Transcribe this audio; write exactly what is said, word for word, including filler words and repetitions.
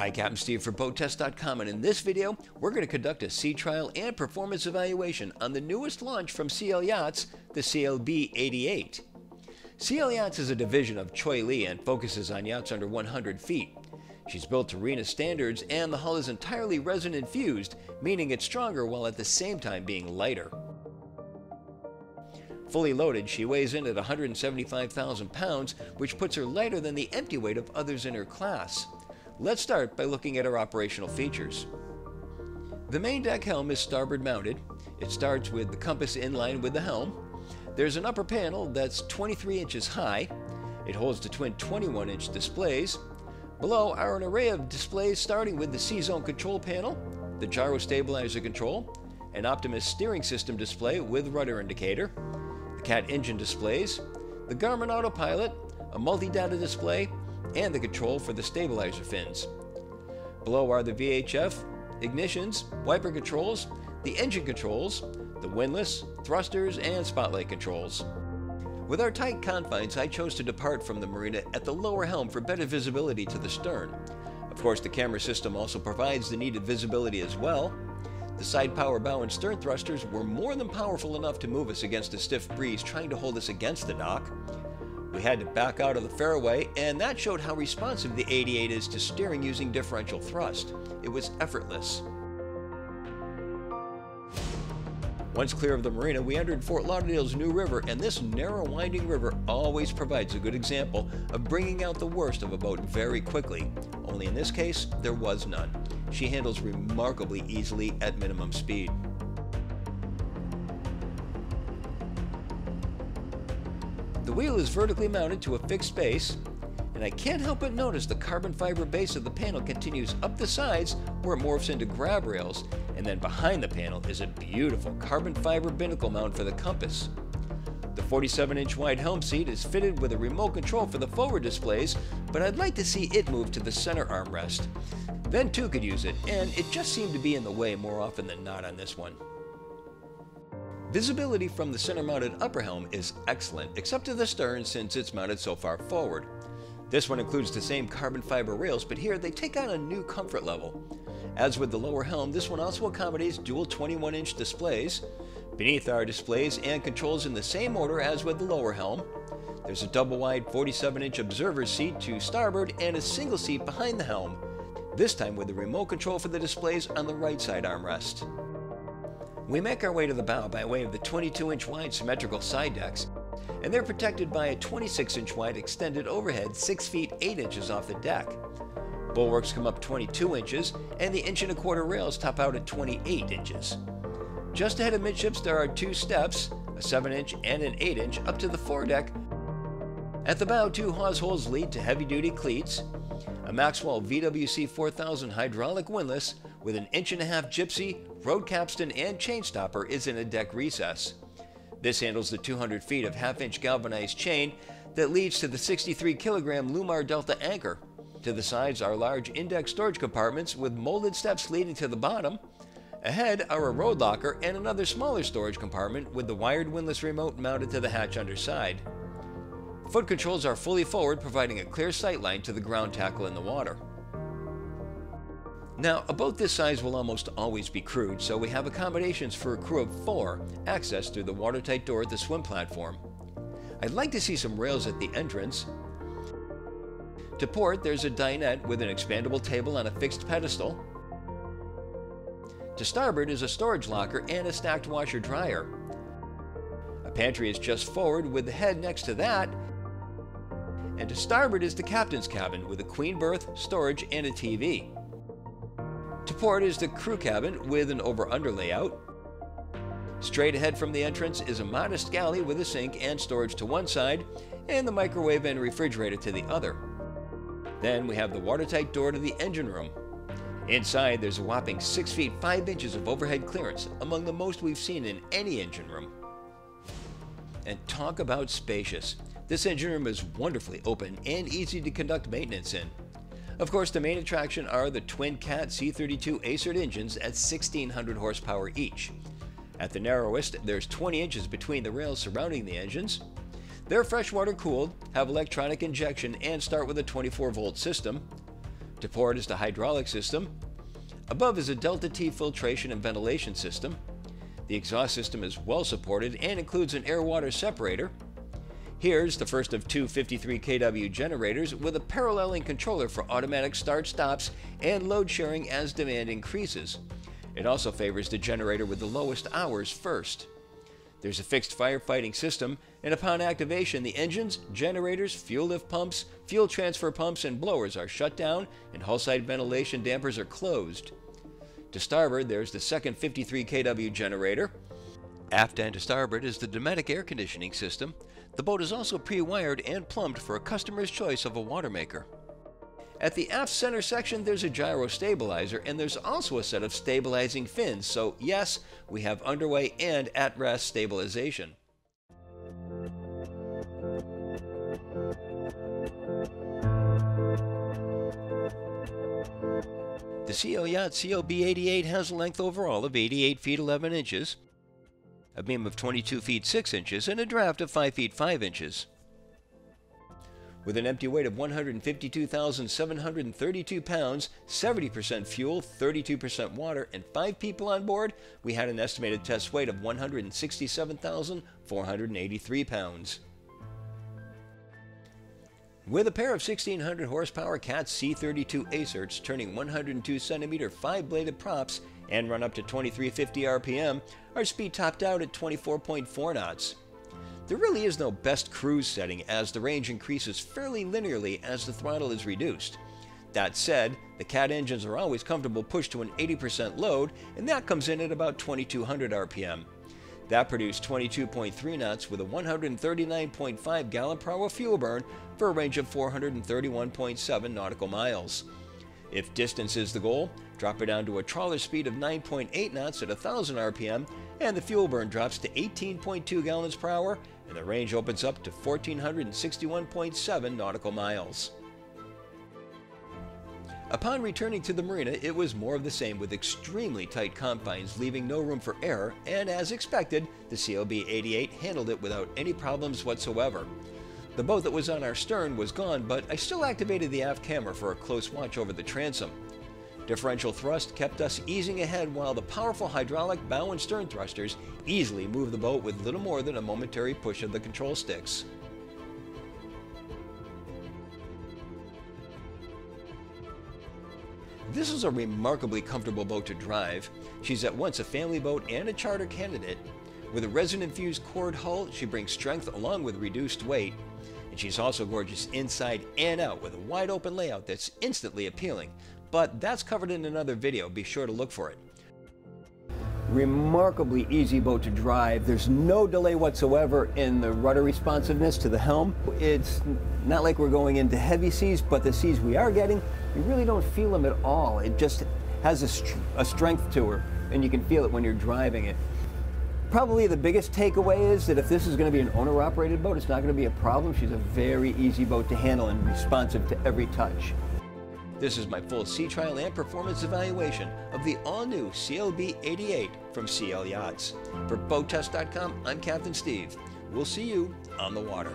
Hi, Captain Steve for boat test dot com, and in this video, we're going to conduct a sea trial and performance evaluation on the newest launch from C L Yachts, the C L B eighty-eight. C L Yachts is a division of Cheoy Lee and focuses on yachts under one hundred feet. She's built to RINA standards, and the hull is entirely resin infused, meaning it's stronger while at the same time being lighter. Fully loaded, she weighs in at one hundred seventy-five thousand pounds, which puts her lighter than the empty weight of others in her class. Let's start by looking at her operational features. The main deck helm is starboard mounted. It starts with the compass in line with the helm. There's an upper panel that's twenty-three inches high. It holds the twin twenty-one inch displays. Below are an array of displays starting with the C zone control panel, the gyro stabilizer control, an Optimus steering system display with rudder indicator, the C A T engine displays, the Garmin autopilot, a multi-data display, and the control for the stabilizer fins. Below are the V H F, ignitions, wiper controls, the engine controls, the windlass, thrusters, and spotlight controls. With our tight confines, I chose to depart from the marina at the lower helm for better visibility to the stern. Of course, the camera system also provides the needed visibility as well. The side power bow and stern thrusters were more than powerful enough to move us against a stiff breeze trying to hold us against the dock. We had to back out of the fairway, and that showed how responsive the eighty-eight is to steering using differential thrust. It was effortless. Once clear of the marina, we entered Fort Lauderdale's New River, and this narrow winding river always provides a good example of bringing out the worst of a boat very quickly. Only in this case, there was none. She handles remarkably easily at minimum speed. The wheel is vertically mounted to a fixed base, and I can't help but notice the carbon fiber base of the panel continues up the sides where it morphs into grab rails, and then behind the panel is a beautiful carbon fiber binnacle mount for the compass. The forty-seven inch wide helm seat is fitted with a remote control for the forward displays, but I'd like to see it move to the center armrest. Then two could use it, and it just seemed to be in the way more often than not on this one. Visibility from the center-mounted upper helm is excellent, except to the stern since it's mounted so far forward. This one includes the same carbon fiber rails, but here they take on a new comfort level. As with the lower helm, this one also accommodates dual twenty-one inch displays. Beneath are displays and controls in the same order as with the lower helm. There's a double-wide forty-seven inch observer seat to starboard and a single seat behind the helm, this time with the remote control for the displays on the right side armrest. We make our way to the bow by way of the twenty-two inch wide symmetrical side decks, and they're protected by a twenty-six inch wide extended overhead six feet eight inches off the deck. Bulwarks come up twenty-two inches, and the inch and a quarter rails top out at twenty-eight inches. Just ahead of midships there are two steps, a seven inch and an eight inch, up to the foredeck. At the bow, two hawse holes lead to heavy-duty cleats, a Maxwell V W C four thousand hydraulic windlass with an inch and a half gypsy, road capstan, and chain stopper is in a deck recess. This handles the two hundred feet of half-inch galvanized chain that leads to the sixty-three kilogram Lumar Delta anchor. To the sides are large index storage compartments with molded steps leading to the bottom. Ahead are a road locker and another smaller storage compartment with the wired windlass remote mounted to the hatch underside. Foot controls are fully forward, providing a clear sight line to the ground tackle in the water. Now, a boat this size will almost always be crewed, so we have accommodations for a crew of four, accessed through the watertight door at the swim platform. I'd like to see some rails at the entrance. To port, there's a dinette with an expandable table on a fixed pedestal. To starboard is a storage locker and a stacked washer-dryer. A pantry is just forward with the head next to that, and to starboard is the captain's cabin with a queen berth, storage, and a T V. To port is the crew cabin with an over-under layout. Straight ahead from the entrance is a modest galley with a sink and storage to one side, and the microwave and refrigerator to the other. Then we have the watertight door to the engine room. Inside, there's a whopping six feet five inches of overhead clearance, among the most we've seen in any engine room. And talk about spacious. This engine room is wonderfully open and easy to conduct maintenance in. Of course, the main attraction are the twin C A T C thirty-two Acert engines at sixteen hundred horsepower each. At the narrowest, there's twenty inches between the rails surrounding the engines. They're freshwater cooled, have electronic injection, and start with a twenty-four volt system. To port is the hydraulic system. Above is a Delta T filtration and ventilation system. The exhaust system is well supported and includes an air-water separator. Here's the first of two fifty-three kilowatt generators with a paralleling controller for automatic start-stops and load sharing as demand increases. It also favors the generator with the lowest hours first. There's a fixed firefighting system, and upon activation, the engines, generators, fuel lift pumps, fuel transfer pumps, and blowers are shut down, and hull-side ventilation dampers are closed. To starboard, there's the second fifty-three kilowatt generator. Aft and to starboard is the Dometic air conditioning system. The boat is also pre-wired and plumbed for a customer's choice of a water maker. At the aft center section, there's a gyro stabilizer, and there's also a set of stabilizing fins, so yes, we have underway and at-rest stabilization. The C L Yachts C L B eighty-eight has a length overall of eighty-eight feet eleven inches, a beam of twenty-two feet six inches, and a draft of five feet five inches. With an empty weight of one hundred fifty-two thousand seven hundred thirty-two pounds, seventy percent fuel, thirty-two percent water, and five people on board, we had an estimated test weight of one hundred sixty-seven thousand four hundred eighty-three pounds. With a pair of sixteen hundred horsepower CAT C thirty-two Acerts turning one hundred two centimeter five-bladed props and run up to twenty-three fifty R P M, our speed topped out at twenty-four point four knots. There really is no best cruise setting, as the range increases fairly linearly as the throttle is reduced. That said, the CAT engines are always comfortable pushed to an eighty percent load, and that comes in at about twenty-two hundred R P M. That produced twenty-two point three knots with a one hundred thirty-nine point five gallon per hour fuel burn for a range of four hundred thirty-one point seven nautical miles. If distance is the goal, drop it down to a trawler speed of nine point eight knots at one thousand R P M, and the fuel burn drops to eighteen point two gallons per hour, and the range opens up to one thousand four hundred sixty-one point seven nautical miles. Upon returning to the marina, it was more of the same, with extremely tight confines leaving no room for error, and as expected, the C L B eighty-eight handled it without any problems whatsoever. The boat that was on our stern was gone, but I still activated the aft camera for a close watch over the transom. Differential thrust kept us easing ahead, while the powerful hydraulic bow and stern thrusters easily moved the boat with little more than a momentary push of the control sticks. This is a remarkably comfortable boat to drive. She's at once a family boat and a charter candidate. With a resin-infused cord hull, she brings strength along with reduced weight. And she's also gorgeous inside and out, with a wide-open layout that's instantly appealing. But that's covered in another video. Be sure to look for it. Remarkably easy boat to drive. There's no delay whatsoever in the rudder responsiveness to the helm. It's not like we're going into heavy seas, but the seas we are getting, you really don't feel them at all. It just has a, str a strength to her, and you can feel it when you're driving it. Probably the biggest takeaway is that if this is going to be an owner-operated boat, it's not going to be a problem. She's a very easy boat to handle and responsive to every touch. This is my full sea trial and performance evaluation of the all-new C L B eighty-eight from C L Yachts. For Boat Test dot com, I'm Captain Steve. We'll see you on the water.